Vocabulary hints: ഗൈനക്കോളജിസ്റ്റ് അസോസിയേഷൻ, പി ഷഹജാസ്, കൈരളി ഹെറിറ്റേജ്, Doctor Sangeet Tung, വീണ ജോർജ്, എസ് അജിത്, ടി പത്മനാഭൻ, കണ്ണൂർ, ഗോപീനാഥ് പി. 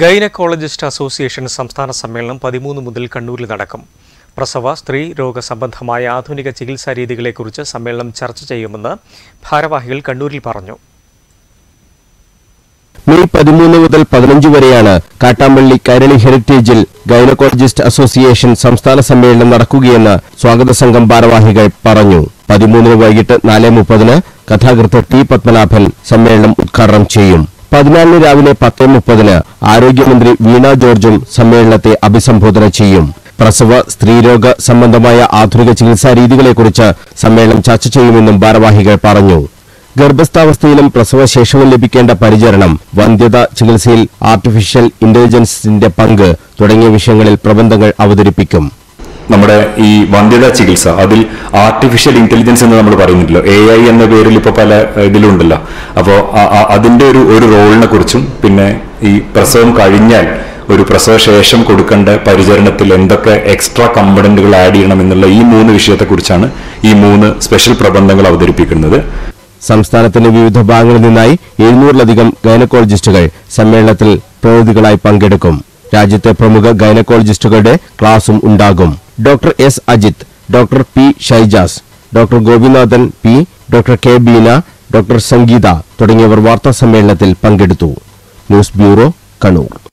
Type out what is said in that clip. ഗൈനക്കോളജിസ്റ്റ് അസോസിയേഷൻ സംസ്ഥാന സമ്മേളനം 13 മുതൽ കണ്ണൂരിൽ നടക്കും. പ്രസവ സ്ത്രീ രോഗ സംബന്ധമായ ആധുനിക ചികിത്സാ രീതികളെക്കുറിച്ച് സമ്മേളനം ചർച്ച ചെയ്യുമെന്ന് ഭാരവാഹികൾ കണ്ണൂരിൽ പറഞ്ഞു. മെയ് 13 മുതൽ 15 വരെയാണ് കാട്ടാമ്പള്ളി കൈരളി ഹെറിറ്റേജിൽ ഗൈനക്കോളജിസ്റ്റ് അസോസിയേഷൻ സംസ്ഥാന സമ്മേളനം നടക്കുകയെന്ന് സ്വാഗത സംഘം ഭാരവാഹികൾ പറഞ്ഞു. 13 വൈകിട്ട് 4:30 കഥാകൃത്ത് ടി പത്മനാഭൻ സമ്മേളനം ഉദ്ഘാടനം ചെയ്യും. 14 രാവിലെ 10:30 ആരോഗ്യമന്ത്രി വീണ ജോർജും സമ്മേളനത്തെ അഭിസംബോധന ചെയ്യും. പ്രസവ സ്ത്രീരോഗ സംബന്ധമായ ആധുനിക ചികിത്സാ രീതികളെക്കുറിച്ച് സമ്മേളനം ചർച്ച ചെയ്യുമെന്നും ഭാരവാഹികൾ പറഞ്ഞു. ഗർഭസ്ഥാവസ്ഥയിലും പ്രസവശേഷവും ലഭിക്കേണ്ട പരിചരണം, വന്ധ്യത ചികിത്സയിൽ ആർട്ടിഫിഷ്യൽ ഇന്റലിജൻസിന്റെ പങ്ക് തുടങ്ങിയ വിഷയങ്ങളിൽ പ്രബന്ധങ്ങൾ അവതരിപ്പിക്കും. നമ്മുടെ ഈ വന്ധ്യതാ ചികിത്സ, അതിൽ ആർട്ടിഫിഷ്യൽ ഇന്റലിജൻസ് എന്ന് നമ്മൾ പറയുന്നില്ലല്ലോ, AI എന്ന പേരിൽ ഇപ്പോൾ പല ഇതിലുണ്ടല്ലോ. അപ്പോൾ അതിൻ്റെ ഒരു റോളിനെ കുറിച്ചും, പിന്നെ ഈ പ്രസവം കഴിഞ്ഞാൽ ഒരു പ്രസവശേഷം കൊടുക്കേണ്ട പരിചരണത്തിൽ എന്തൊക്കെ എക്സ്ട്രാ കമ്പണന്റുകൾ ആഡ് ചെയ്യണം എന്നുള്ള ഈ 3 വിഷയത്തെക്കുറിച്ചാണ് ഈ 3 സ്പെഷ്യൽ പ്രബന്ധങ്ങൾ അവതരിപ്പിക്കുന്നത്. സംസ്ഥാനത്തിന്റെ വിവിധ ഭാഗങ്ങളിൽ നിന്നായി 700-ലധികം ഗൈനക്കോളജിസ്റ്റുകൾ സമ്മേളനത്തിൽ പ്രതിനിധികളായി പങ്കെടുക്കും. രാജ്യത്തെ പ്രമുഖ ഗൈനക്കോളജിസ്റ്റുകളുടെ ക്ലാസും ഉണ്ടാകും. Doctor S Ajith, doctor P Shahzaj, doctor Gopinath P, doctor Kabeena, doctor Sangeeth तुंग वार्ता सम्मेलन पंगेडुत्तु. News bureau Kannur.